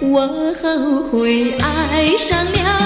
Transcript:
我后悔爱上了。